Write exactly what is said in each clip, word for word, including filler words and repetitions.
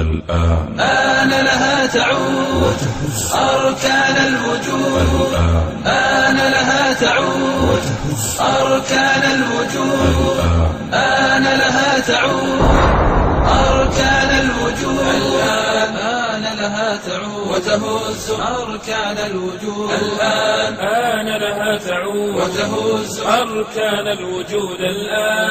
الآن آن لها تعود وتحس أركان الوجود، آن لها تعود وتحس أركان الوجود، آن لها تعود أركان الوجود، الآن آن لها تعود وتهز أركان الوجود، الآن آن لها تعود وتهز أركان الوجود، الآن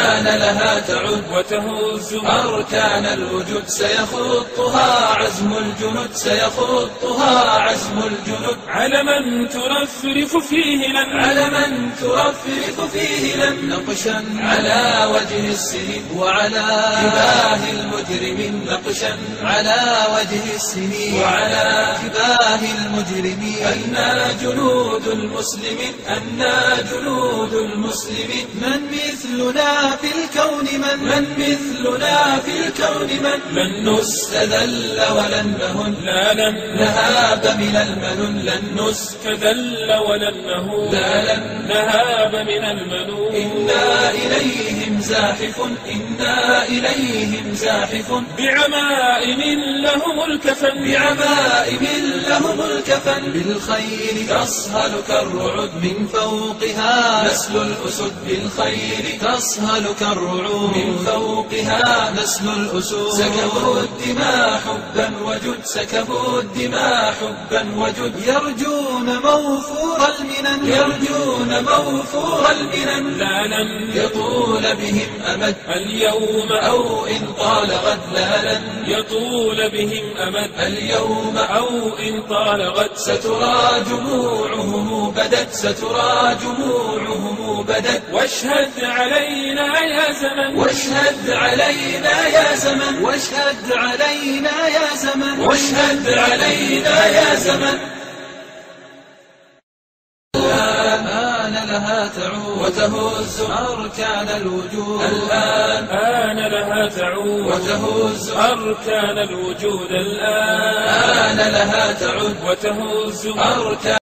آن لها تعود وتهز أركان الوجود، سيخطها عزم الجنود، سيخطها عزم الجنود، على من ترفرف فيه لن، على من ترفرف فيه لن، نقشا على وجه السنين وعلى جباه المجرمين، نقشا على وجه السنين على جباه المجرمين، أنا جنود المسلمين، أنا جنود المسلمين، من مثلنا في الكون من، من مثلنا في الكون من، لن نستذل ولن نهن، لا لن نهاب من المنون، لن نستذل ولن نهون، لا لن نهاب من المنون، إنا إليهم زاحف، إنا إليهم زاحف، بعمائم لهم الكفن، بعمائم لهم الكفن، بالخيل تصهل كالرعد من فوقها نسل الأسد، بالخيل تصهل كالرعود من فوقها نسل الأسود، سكبوا الدماء حبا وجد، سكبوا الدماء حبا وجد، يرجون موفور المنن، يرجون موفور المنن، لا لن يطول بهم أمد اليوم أو إن طال غد، لا لن يطول بهم أمد اليوم أو إن طال غد، سترى جموعهم بدت، سترى جموعهم بدت، واشهد علينا يا زمن، واشهد علينا يا زمن، واشهد علينا يا زمن، واشهد علينا يا زمن، وتهز أركان الوجود، الآن آن لها تعود وتهز أركان الوجود، الآن آن لها تعود وتهز أركان